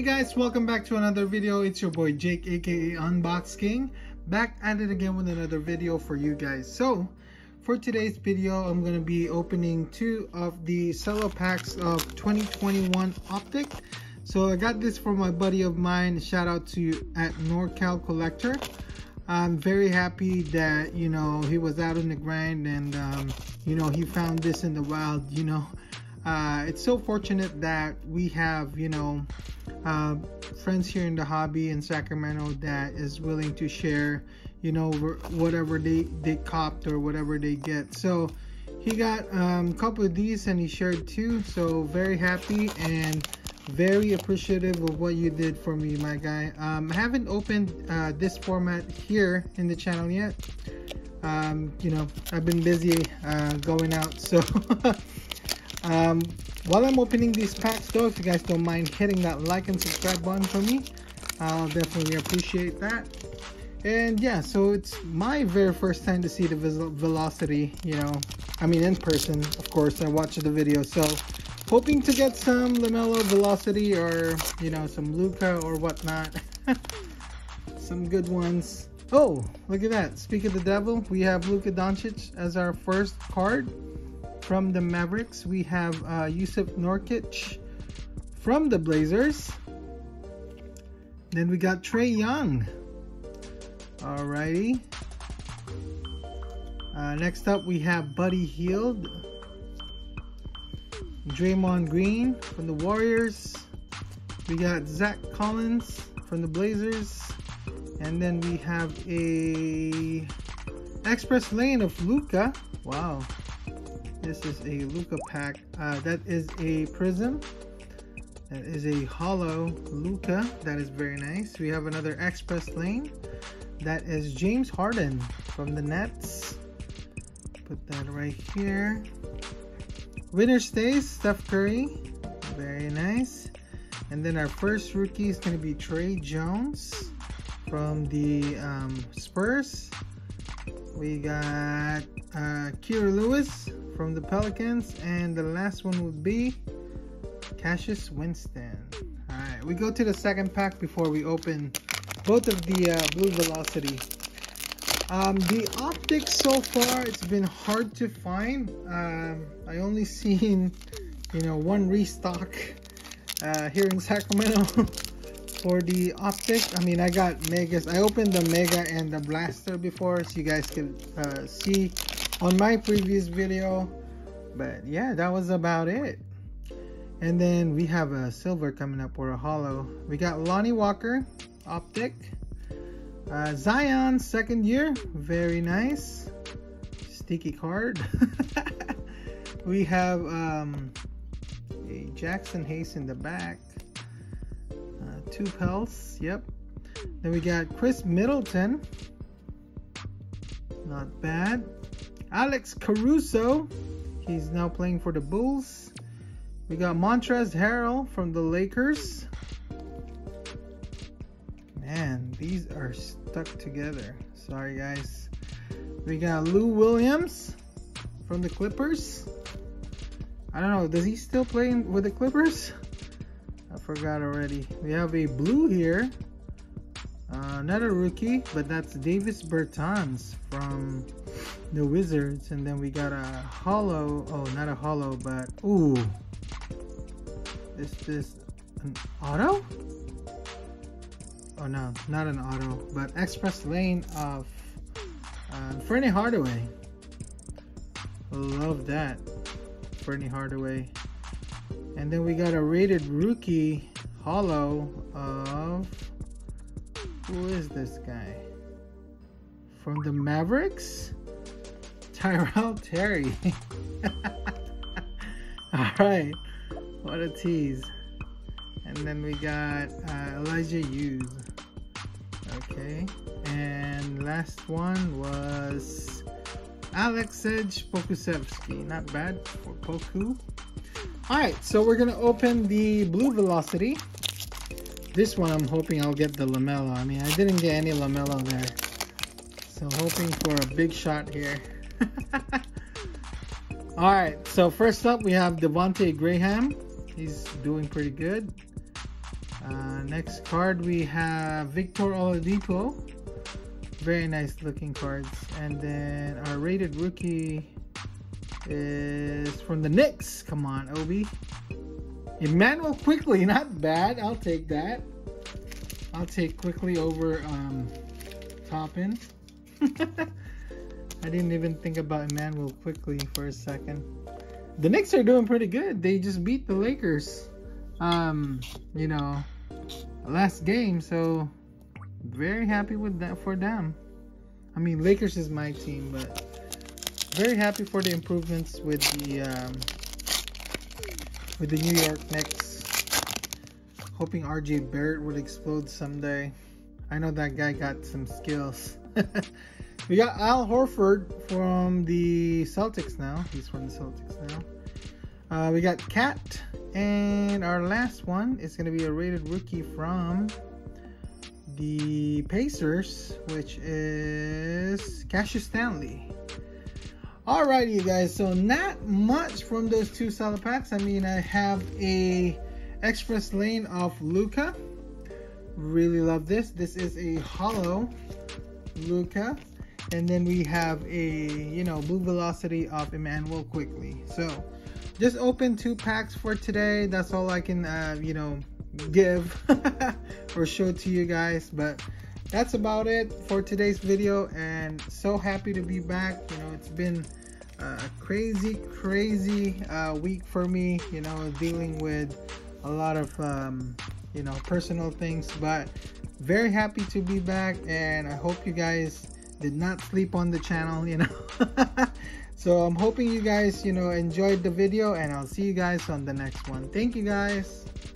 Hey guys, welcome back to another video. It's your boy Jake, aka UnboxKing, back at it again with another video for you guys. So for today's video, I'm going to be opening two of the cello packs of 2021 Optic. So I got this from my buddy of mine, shout out to at NorCalCollector. I'm very happy that, you know, he was out on the grind and you know, he found this in the wild. You know, it's so fortunate that we have, you know, friends here in the hobby in Sacramento that is willing to share, you know, whatever they copped or whatever they get. So he got a couple of these and he shared two, so very happy and very appreciative of what you did for me, my guy. I haven't opened this format here in the channel yet. You know, I've been busy going out, so while I'm opening these packs though, if you guys don't mind hitting that like and subscribe button for me, I'll definitely appreciate that. And yeah, so it's my very first time to see the Velocity, you know, I mean in person, of course. I watched the video, so hoping to get some Lamello Velocity or, you know, some Luka or whatnot. Some good ones. Oh, look at that, speak of the devil, we have Luka Doncic as our first card. From the Mavericks, we have Yusuf Norkic from the Blazers. Then we got Trae Young. Alrighty. Next up, we have Buddy Hield. Draymond Green from the Warriors. We got Zach Collins from the Blazers. And then we have a Express Lane of Luka. Wow. This is a Luka pack. That is a prism. That is a hollow Luka. That is very nice. We have another Express Lane. That is James Harden from the Nets. Put that right here. Winner stays, Steph Curry. Very nice. And then our first rookie is going to be Trey Jones from the Spurs. We got Kira Lewis from the Pelicans, and the last one would be Cassius Winston. All right, we go to the second pack before we open both of the Blue Velocity. The optics so far, it's been hard to find. I only seen, you know, one restock here in Sacramento for the optic. I mean, I got megas. I opened the mega and the blaster before, so you guys can see on my previous video, but yeah, that was about it. And then we have a silver coming up, or a hollow. We got Lonnie Walker optic, Zion second year, very nice, sticky card. We have a Jackson Hayes in the back, two pelts, yep. Then we got Chris Middleton, not bad. Alex Caruso, he's now playing for the Bulls. We got Montrezl Harrell from the Lakers. Man, these are stuck together. Sorry, guys. We got Lou Williams from the Clippers. I don't know, does he still play with the Clippers? I forgot already. We have a blue here. Another rookie, but that's Davis Bertans from the Wizards. And then we got a hollow, oh, not a hollow, but ooh, is this an auto? Oh no, not an auto, but Express Lane of Fernie Hardaway. Love that, Fernie Hardaway. And then we got a rated rookie hollow of, who is this guy? From the Mavericks? Tyrell Terry. Alright, what a tease. And then we got Elijah Hughes. Okay, and last one was Alexej Pokusevsky. Not bad for Poku. Alright, so we're gonna open the Blue Velocity. This one, I'm hoping I'll get the Lamello. I mean, I didn't get any Lamello there, so hoping for a big shot here. All right, so first up, we have Devonte Graham. He's doing pretty good. Next card we have Victor Oladipo. Very nice looking cards. And then our rated rookie is from the Knicks. Come on, Obi. Emmanuel Quickly, not bad. I'll take that. I'll take Quickly over Toppin. I didn't even think about Emmanuel Quickly for a second. The Knicks are doing pretty good. They just beat the Lakers, you know, last game. So very happy with that for them. I mean, Lakers is my team, but very happy for the improvements with the New York Knicks. Hoping RJ Barrett would explode someday. I know that guy got some skills. We got Al Horford from the Celtics now. He's from the Celtics now. We got Cat. And our last one is going to be a rated rookie from the Pacers, which is Cassius Stanley. Alrighty, you guys. So not much from those two solid packs. I mean, I have a express lane of Luka. Really love this. This is a hollow Luka. And then we have a, you know, blue velocity of Emmanuel Quickly. So just open two packs for today. That's all I can, you know, give or show to you guys. But that's about it for today's video. And so happy to be back. You know, it's been a crazy week for me, you know, dealing with a lot of, you know, personal things. But very happy to be back. And I hope you guys did not sleep on the channel, you know. So I'm hoping you guys, you know, enjoyed the video, and I'll see you guys on the next one. Thank you guys.